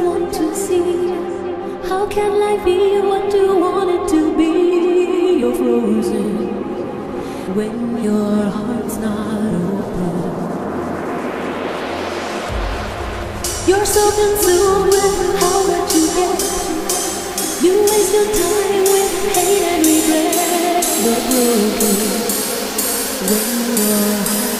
always want to see. How can life be what you want it to be? You're frozen when your heart's not open. You're so consumed with how much you get. You waste your time with hate and regret. You're broken when your heart's not open.